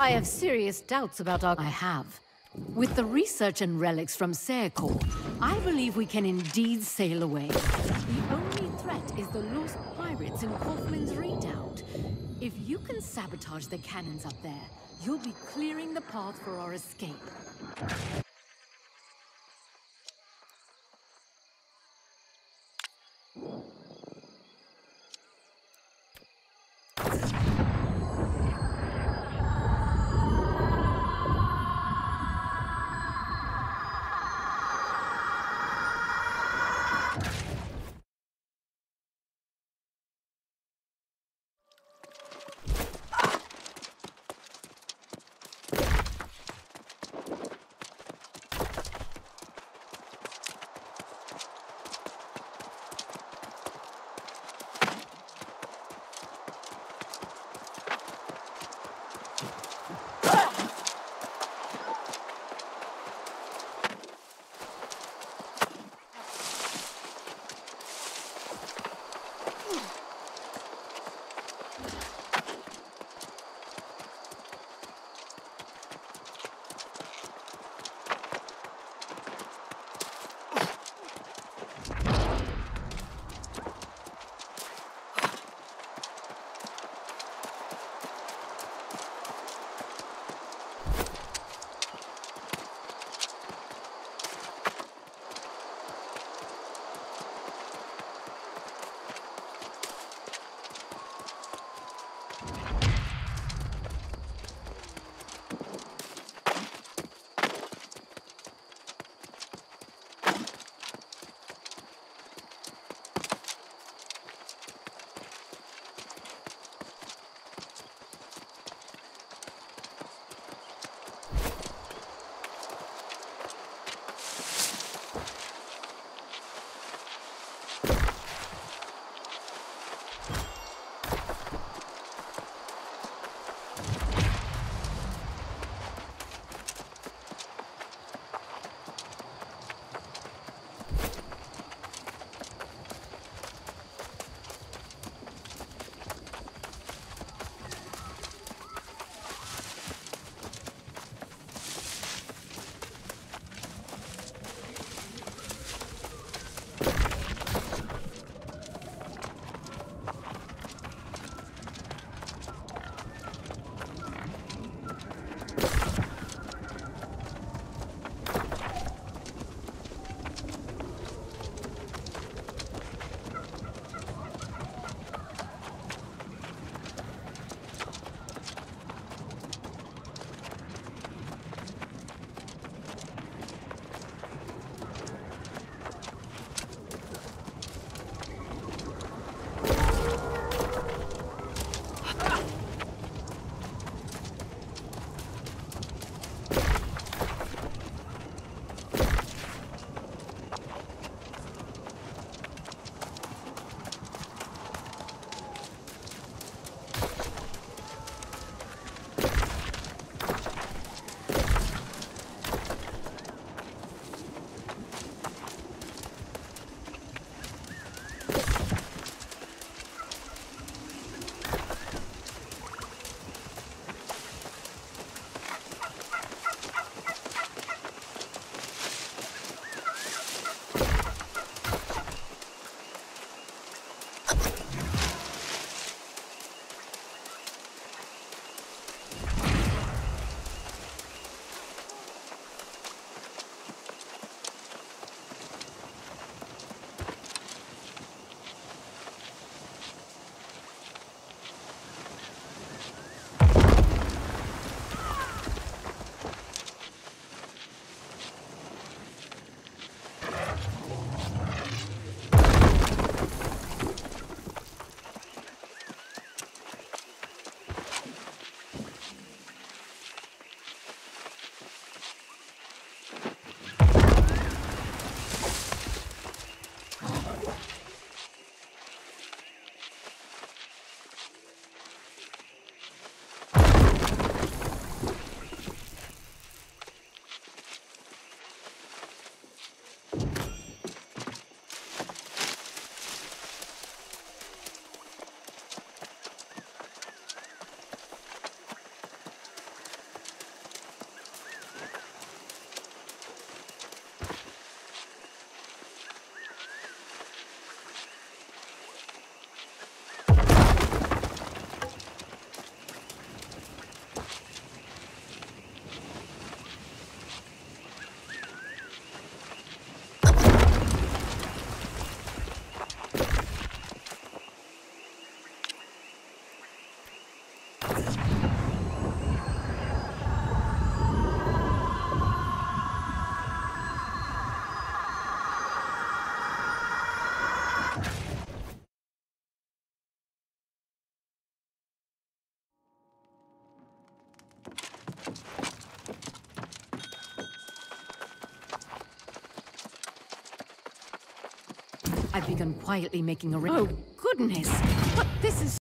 I have serious doubts about our... I have. With the research and relics from Serkor, I believe we can indeed sail away. The only threat is the lost pirates in Kaufman's Redoubt. If you can sabotage the cannons up there, you'll be clearing the path for our escape. I've begun quietly making a ring. Oh, goodness! But this is...